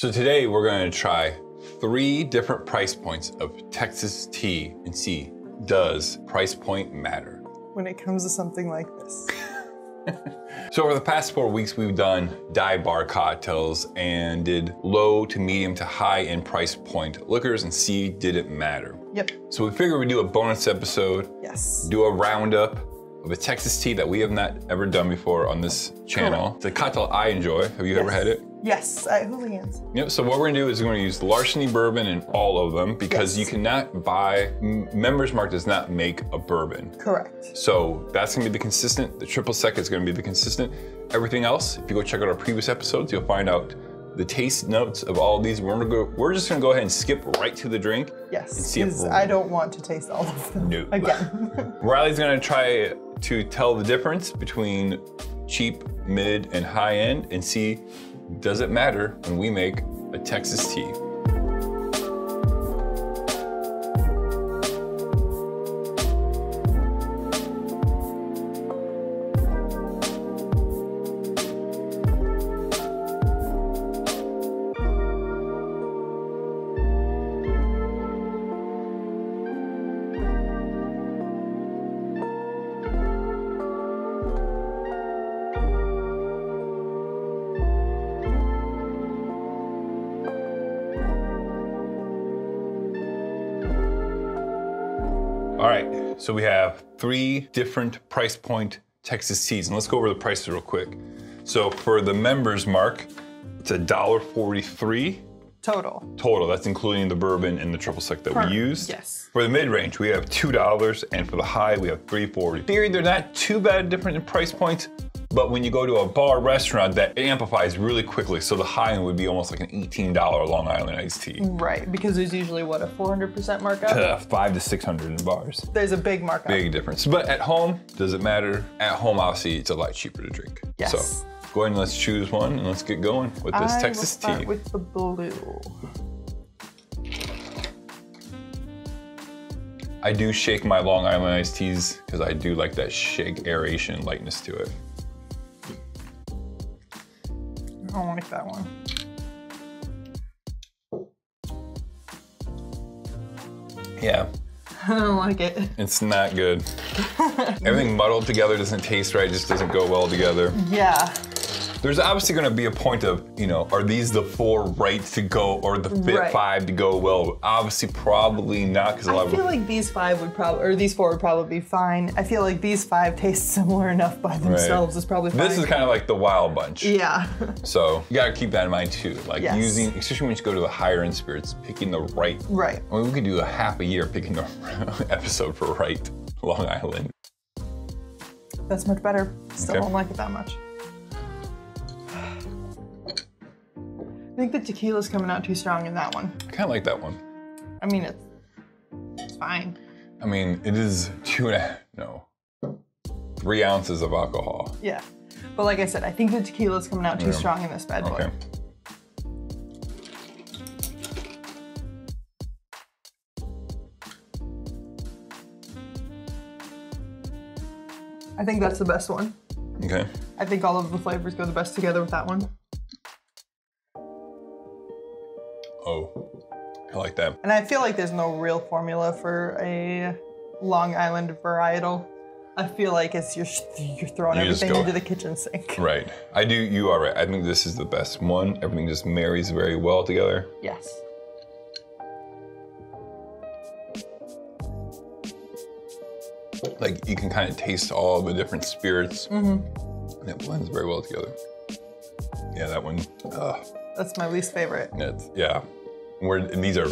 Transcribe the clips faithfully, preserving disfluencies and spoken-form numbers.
So today we're going to try three different price points of Texas tea and see, does price point matter when it comes to something like this? So over the past four weeks, we've done dive bar cocktails and did low to medium to high end price point liquors and see, did it matter? Yep. So we figured we'd do a bonus episode. Yes. Do a roundup of a Texas tea that we have not ever done before on this channel. Cool. It's a cocktail I enjoy. Have you yes. ever had it? Yes, at Julian's. Yep, so what we're gonna do is we're gonna use Larceny Bourbon in all of them because yes. you cannot buy, Members Mark does not make a bourbon. Correct. So that's gonna be the consistent, the Triple Sec is gonna be the consistent. Everything else, if you go check out our previous episodes, you'll find out the taste notes of all of these. We're, gonna go, we're just gonna go ahead and skip right to the drink. Yes, and see if I don't want to taste all of them no. again. Riley's gonna try to tell the difference between cheap, mid, and high end and see, does it matter when we make a Texas tea? All right, so we have three different price point Texas teas, and let's go over the prices real quick. So for the Members Mark, it's a dollar forty-three. Total. Total, that's including the bourbon and the Triple Sec that Perfect. we used. Yes. For the mid-range, we have two dollars, and for the high, we have three forty. In theory, they're not too bad different in price points, but when you go to a bar restaurant, that amplifies really quickly. So the high end would be almost like an eighteen dollar Long Island iced tea. Right, because there's usually what, a four hundred percent markup? Uh, five to six hundred in bars. There's a big markup. Big difference. But at home, does it matter? At home, obviously, it's a lot cheaper to drink. Yes. So go ahead and let's choose one and let's get going with this I Texas tea. I will start with the blue. I do shake my Long Island iced teas because I do like that shake aeration and lightness to it. I don't like that one. Yeah. I don't like it. It's not good. Everything muddled together doesn't taste right, just doesn't go well together. Yeah. There's obviously gonna be a point of, you know, are these the four right to go or the fit right. five to go well? Obviously, probably not, because a lot of- I feel like these five would probably, or these four would probably be fine. I feel like these five taste similar enough by themselves right. is probably fine. This is kind of like the wild bunch. Yeah. So you gotta keep that in mind too. Like yes. using, especially when you go to the higher end spirits, picking the right. Right. I mean, we could do a half a year picking the episode for right Long Island. That's much better. Still okay. don't like it that much. I think the tequila's coming out too strong in that one. I kind of like that one. I mean, it's, it's fine. I mean, it is two and a half, no, three ounces of alcohol. Yeah, but like I said, I think the tequila's coming out too yeah. strong in this bad boy. Okay. I think that's the best one. Okay. I think all of the flavors go the best together with that one. Oh, I like that. And I feel like there's no real formula for a Long Island varietal. I feel like it's you're, you're throwing you everything into the kitchen sink. Right. I do, you are right. I think this is the best one. Everything just marries very well together. Yes. Like you can kind of taste all the different spirits. Mm-hmm. And it blends very well together. Yeah, that one. Ugh. That's my least favorite. It's, yeah, We're, and these are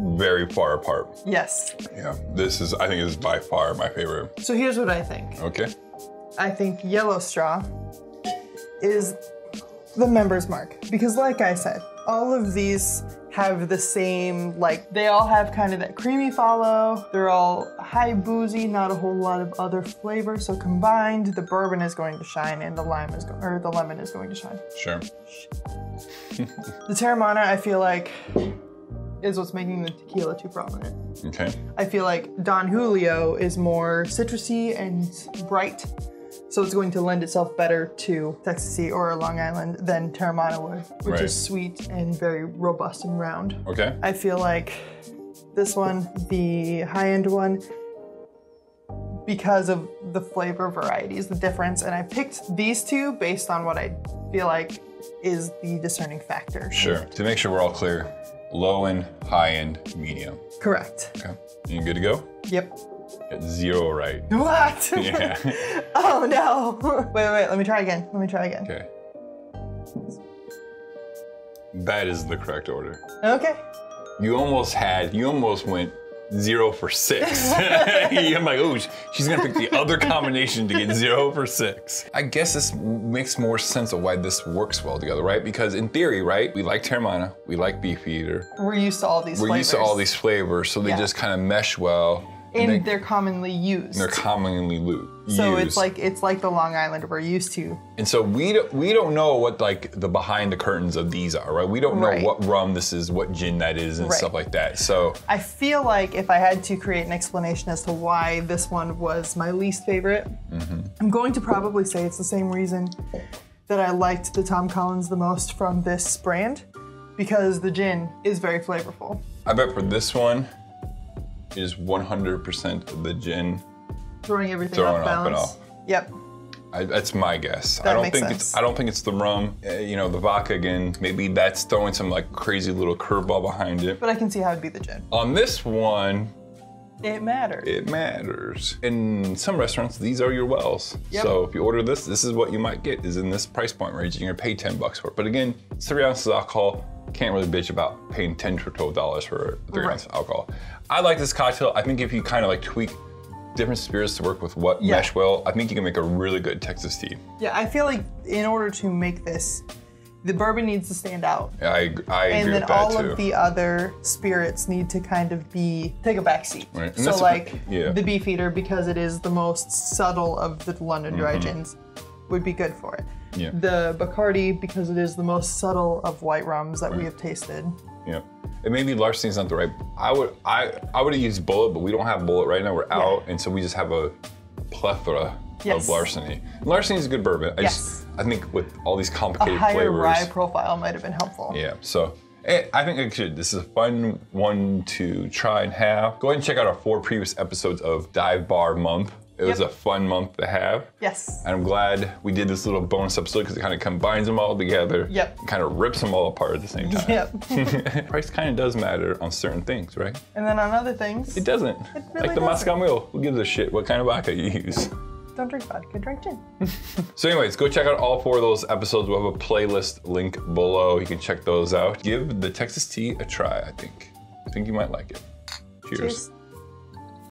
very far apart. Yes. Yeah, this is, I think this is by far my favorite. So here's what I think. Okay. I think Yellow Straw is the Members Mark. Because like I said, all of these have the same, like, they all have kind of that creamy follow. They're all high boozy, not a whole lot of other flavor. So combined, the bourbon is going to shine and the lime is, or the lemon is going to shine. Sure. The Teremana, I feel like, is what's making the tequila too prominent. Okay. I feel like Don Julio is more citrusy and bright. So it's going to lend itself better to Texas Tea or Long Island than Teremana would, which right. is sweet and very robust and round. Okay. I feel like this one, the high-end one, because of the flavor variety is the difference. And I picked these two based on what I feel like is the discerning factor. Sure, to make sure we're all clear. Low end, high end, medium. Correct. Okay, you good to go? Yep. Got zero right. What? Yeah. Oh no. Wait, wait, wait, let me try again. Let me try again. Okay. That is the correct order. Okay. You almost had, you almost went zero for six. I'm like, oh, she's gonna pick the other combination to get zero for six. I guess this makes more sense of why this works well together, right? Because in theory, right, we like Teremana, we like Beefeater. We're used to all these We're flavors. We're used to all these flavors, so they yeah. just kind of mesh well. And, and they, they're commonly used. They're commonly used. So it's like it's like the Long Island we're used to. And so we don't, we don't know what like the behind the curtains of these are, right? We don't know right. what rum this is, what gin that is, and right. stuff like that. So I feel like if I had to create an explanation as to why this one was my least favorite, mm-hmm. I'm going to probably say it's the same reason that I liked the Tom Collins the most from this brand, because the gin is very flavorful. I bet for this one, it is one hundred percent of the gin. Throwing everything off balance. Off and off. Yep. I, that's my guess. That I don't makes think sense. It's, I don't think it's the rum. Uh, you know, the vodka again. Maybe that's throwing some like crazy little curveball behind it. But I can see how it'd be the gin. On this one, it matters. It matters. In some restaurants, these are your wells. Yep. So if you order this, this is what you might get. Is in this price point range. You're gonna pay ten bucks for it. But again, it's three ounces of alcohol. Can't really bitch about paying ten to twelve dollars for three right. ounces of alcohol. I like this cocktail. I think if you kind of like tweak different spirits to work with what yeah. mesh well, I think you can make a really good Texas tea. Yeah, I feel like in order to make this, the bourbon needs to stand out. Yeah, I, I agree with that too. And then all of the other spirits need to kind of be, take a backseat. Right. So like yeah. the Beefeater, because it is the most subtle of the London Dry mm-hmm. gins, would be good for it. Yeah. The Bacardi, because it is the most subtle of white rums that right. we have tasted. Yeah. And maybe Larceny's not the right, I would I, I would have used Bullet, but we don't have Bullet right now, we're yeah. out, and so we just have a plethora yes. of Larceny. Larceny's a good bourbon. I yes. just, I think with all these complicated flavors. A higher flavors, rye profile might have been helpful. Yeah, so I think it should. This is a fun one to try and have. Go ahead and check out our four previous episodes of Dive Bar Month. It was yep. a fun month to have. Yes. And I'm glad we did this little bonus episode because it kind of combines them all together. Yep. Kind of rips them all apart at the same time. Yep. Price kind of does matter on certain things, right? And then on other things. It doesn't. It really like the doesn't. Moscow Mule. Who gives a shit what kind of vodka you use? Don't drink vodka, drink gin. So anyways, go check out all four of those episodes. We'll have a playlist link below. You can check those out. Give the Texas tea a try, I think. I think you might like it. Cheers. Cheers.